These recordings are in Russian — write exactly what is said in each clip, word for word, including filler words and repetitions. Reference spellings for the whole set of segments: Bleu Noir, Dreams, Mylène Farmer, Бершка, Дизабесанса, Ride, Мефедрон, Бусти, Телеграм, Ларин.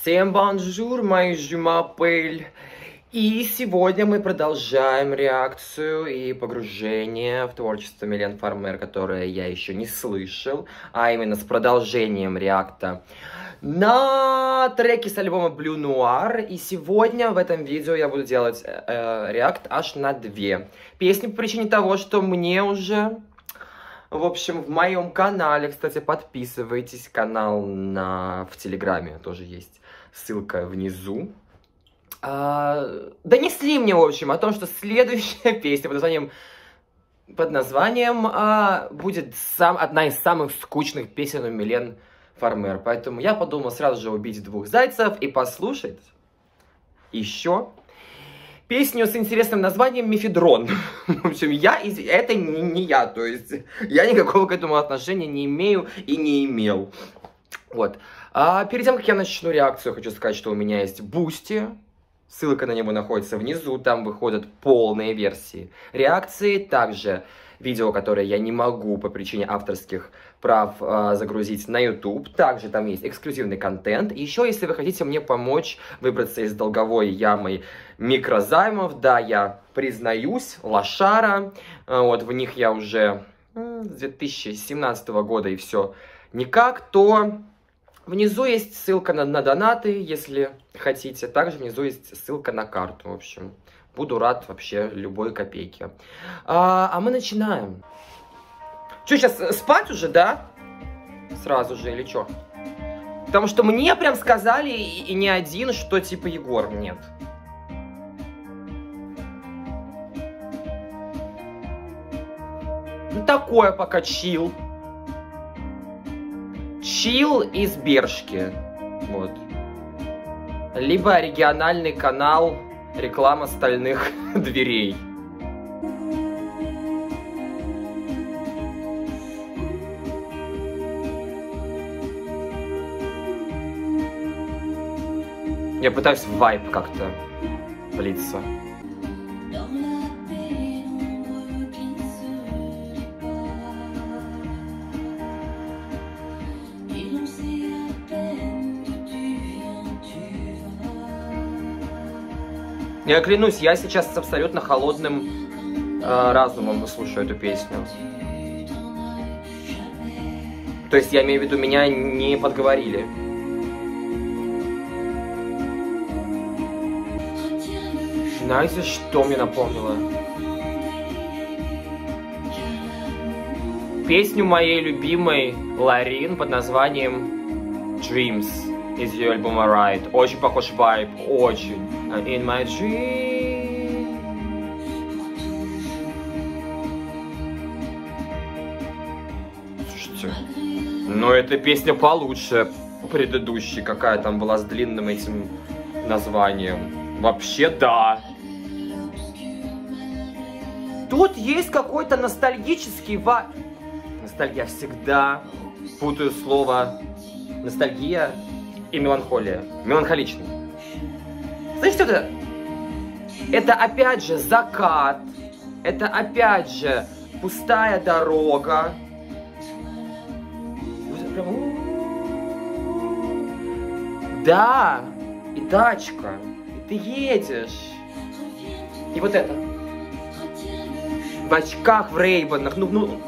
Всем бонжур, мои жумапель! И сегодня мы продолжаем реакцию и погружение в творчество Мylène Farmer, которое я еще не слышал, а именно с продолжением реакта на треки с альбома Bleu Noir. И сегодня в этом видео я буду делать э, реакт аж на две песни по причине того, что мне уже... В общем, в моем канале, кстати, подписывайтесь, канал на... в Телеграме тоже есть, ссылка внизу. А... Донесли мне, в общем, о том, что следующая песня под названием, под названием а... будет сам... одна из самых скучных песен у Мylène Farmer. Поэтому я подумал сразу же убить двух зайцев и послушать еще песню с интересным названием «Мефедрон». В общем, я... это не, не я, то есть я никакого к этому отношения не имею и не имел. Вот. А перед тем, как я начну реакцию, хочу сказать, что у меня есть Бусти. Ссылка на него находится внизу, там выходят полные версии реакции. Также видео, которое я не могу по причине авторских прав э, загрузить на YouTube. Также там есть эксклюзивный контент. Еще, если вы хотите мне помочь выбраться из долговой ямы микрозаймов, да, я признаюсь, лошара. Э, вот, в них я уже э, с две тысячи семнадцатого года и все никак, то... Внизу есть ссылка на, на донаты, если хотите. Также внизу есть ссылка на карту. В общем, буду рад вообще любой копейке. А, а мы начинаем. Че, сейчас спать уже, да? Сразу же или что? Потому что мне прям сказали, и, и не один, что типа Егор нет. Ну такое пока чил. Чил из Бершки, вот. Либо региональный канал, реклама стальных дверей. Я пытаюсь в вайб как-то влиться. Я клянусь, я сейчас с абсолютно холодным э, разумом слушаю эту песню. То есть я имею в виду, меня не подговорили. Знаете, что мне напомнило? Песню моей любимой Ларин под названием Dreams. Из ее альбома Ride. Очень похож вайб, очень. In my dream. Слушайте, ну эта песня получше предыдущей, какая там была с длинным этим названием. Вообще да. Тут есть какой-то ностальгический ва... Ностальгия, всегда путаю слово ностальгия и меланхолия. Меланхоличный. Знаешь, что это? Это опять же закат. Это опять же пустая дорога. Да. И тачка. И ты едешь. И вот это. В очках, в рейбанах. Ну, ну,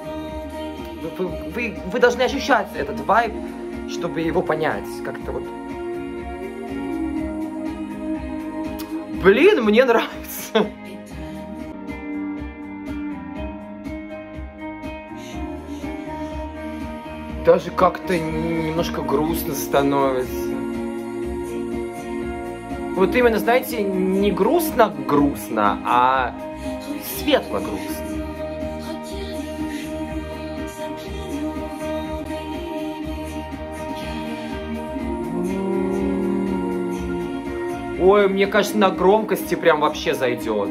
вы, вы, вы должны ощущать этот вайб, чтобы его понять, как-то вот. Блин, мне нравится. Даже как-то немножко грустно становится. Вот именно, знаете, не грустно-грустно, а светло-грустно. Ой, мне кажется, на громкости прям вообще зайдет.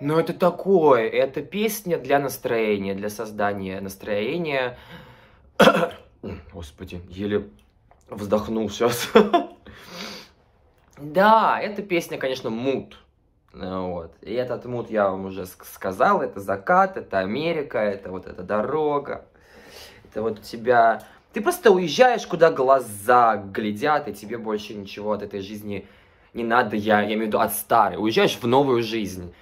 Но это такое, это песня для настроения, для создания настроения. Господи, еле... Вздохнул сейчас. Да, эта песня, конечно, мут. Вот. И этот мут я вам уже сказал. Это закат, это Америка, это вот эта дорога. Это вот у тебя... Ты просто уезжаешь, куда глаза глядят, и тебе больше ничего от этой жизни не надо, я, я имею в виду от старой. Уезжаешь в новую жизнь.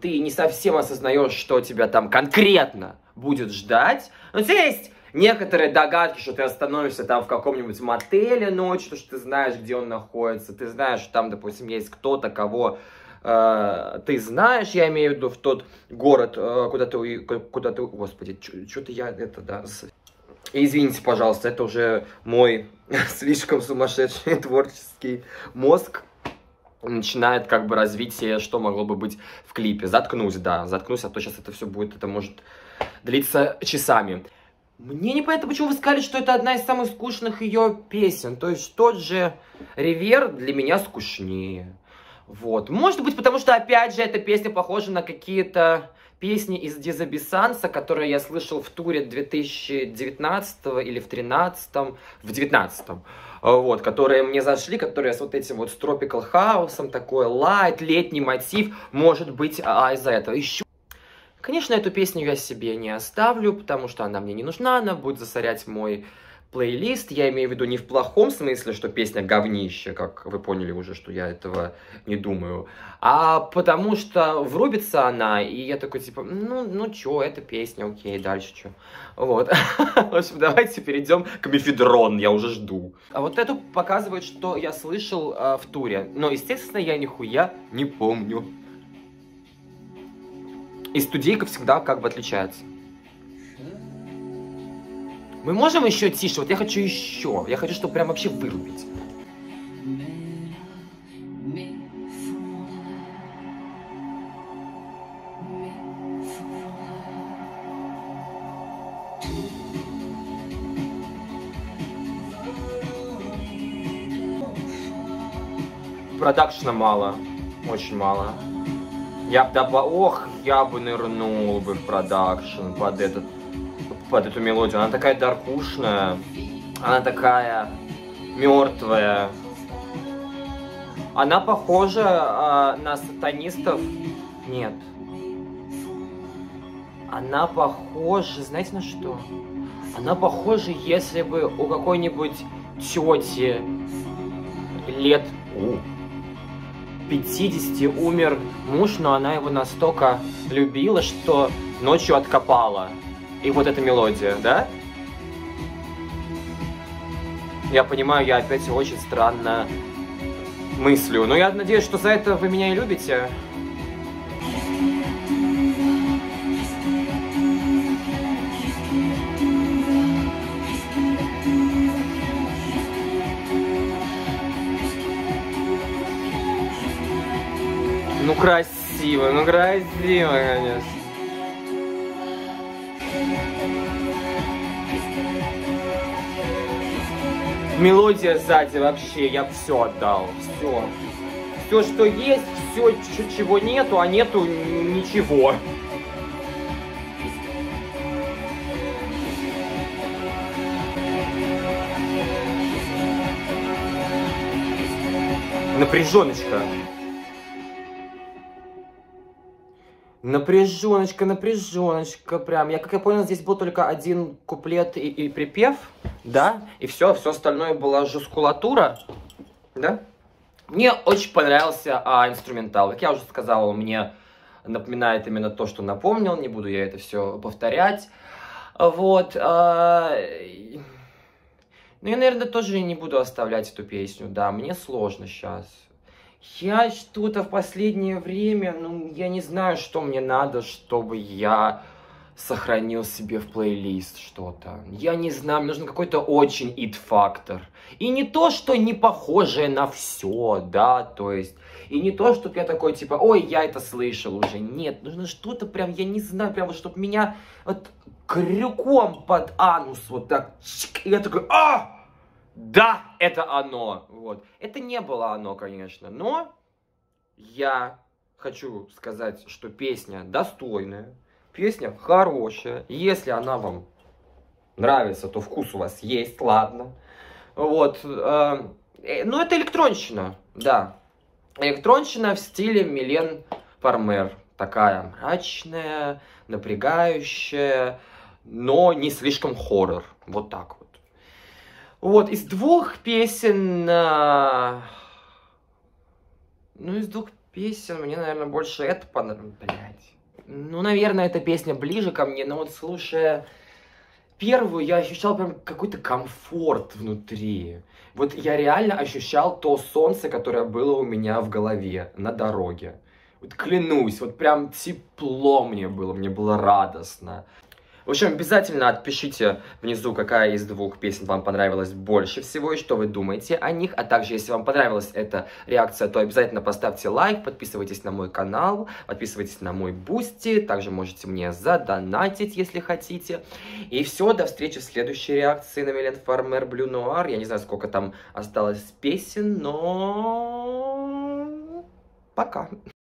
Ты не совсем осознаешь, что тебя там конкретно будет ждать. Но у тебя есть некоторые догадки, что ты остановишься там в каком-нибудь мотеле ночью, что ты знаешь, где он находится. Ты знаешь, что там, допустим, есть кто-то, кого э, ты знаешь, я имею в виду, в тот город, э, куда ты... Куда ты господи, что-то я это, да... Извините, пожалуйста, это уже мой слишком сумасшедший творческий мозг начинает как бы развитие, что могло бы быть в клипе. Заткнусь, да, заткнусь, а то сейчас это все будет, это может длиться часами. Мне непонятно, почему вы сказали, что это одна из самых скучных ее песен. То есть тот же «Ревер» для меня скучнее. Вот. Может быть, потому что, опять же, эта песня похожа на какие-то песни из Дизабесанса, которые я слышал в туре две тысячи девятнадцатого или в две тысячи тринадцатом, в две тысячи девятнадцатом, вот, которые мне зашли, которые с вот этим вот с Tropical House'ом, такой лайт, летний мотив, может быть, а из-за этого еще. Конечно, эту песню я себе не оставлю, потому что она мне не нужна, она будет засорять мой плейлист, я имею в виду не в плохом смысле, что песня говнище, как вы поняли уже, что я этого не думаю, а потому что врубится она, и я такой, типа, ну, ну чё, эта песня, окей, дальше чё. Вот. В общем, давайте перейдем к Мефедрон, я уже жду. А вот эту показывает, что я слышал э, в туре, но, естественно, я нихуя не помню. И студийка всегда как бы отличается. Мы можем еще тише? Вот я хочу еще. Я хочу, чтобы прям вообще вырубить. Продакшна мало. Очень мало. Я бы добавил... Ох, я бы нырнул бы в продакшн под этот... под эту мелодию. Она такая даркушная, она такая мертвая. Она похожа э, на сатанистов. Нет. Она похожа, знаете на что? Она похожа, если бы у какой-нибудь тети лет пятидесяти умер муж, но она его настолько любила, что ночью откопала. И вот эта мелодия, да? Я понимаю, я опять очень странно мыслю. Но я надеюсь, что за это вы меня и любите. Ну красиво, ну красиво, конечно. Мелодия сзади вообще, я все отдал, все. Все, что есть, все, чего нету, а нету ничего. Напряженочка. Напряженочка, напряженочка, прям. Я, как я понял, здесь был только один куплет и, и припев, да? И все, все остальное была жескулатура, да? Мне очень понравился а, инструментал. Как я уже сказал, он мне напоминает именно то, что напомнил. Не буду я это все повторять. Вот. А... Ну, я, наверное, тоже не буду оставлять эту песню, да. Мне сложно сейчас. Я что-то в последнее время, ну, я не знаю, что мне надо, чтобы я сохранил себе в плейлист что-то. Я не знаю, мне нужен какой-то очень ит-фактор. И не то, что не похожее на все, да, то есть... И не то, чтобы я такой, типа, ой, я это слышал уже. Нет, нужно что-то прям, я не знаю, прям вот, чтобы меня вот крюком под анус вот так... И я такой, а! Да, это оно. Вот. Это не было оно, конечно, но я хочу сказать, что песня достойная, песня хорошая. Если она вам нравится, то вкус у вас есть, ладно. Вот. Ну, это электронщина, да. Электронщина в стиле Мylène Farmer. Такая мрачная, напрягающая, но не слишком хоррор. Вот так вот. Вот, из двух песен... Ну, из двух песен мне, наверное, больше это понравилось. Блядь. Ну, наверное, эта песня ближе ко мне, но вот слушая первую, я ощущал прям какой-то комфорт внутри. Вот я реально ощущал то солнце, которое было у меня в голове на дороге. Вот клянусь, вот прям тепло мне было, мне было радостно. В общем, обязательно отпишите внизу, какая из двух песен вам понравилась больше всего и что вы думаете о них. А также, если вам понравилась эта реакция, то обязательно поставьте лайк, подписывайтесь на мой канал, подписывайтесь на мой Бусти. Также можете мне задонатить, если хотите. И все, до встречи в следующей реакции на Мylène Farmer Bleu Noir. Я не знаю, сколько там осталось песен, но... Пока.